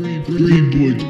Greenwood.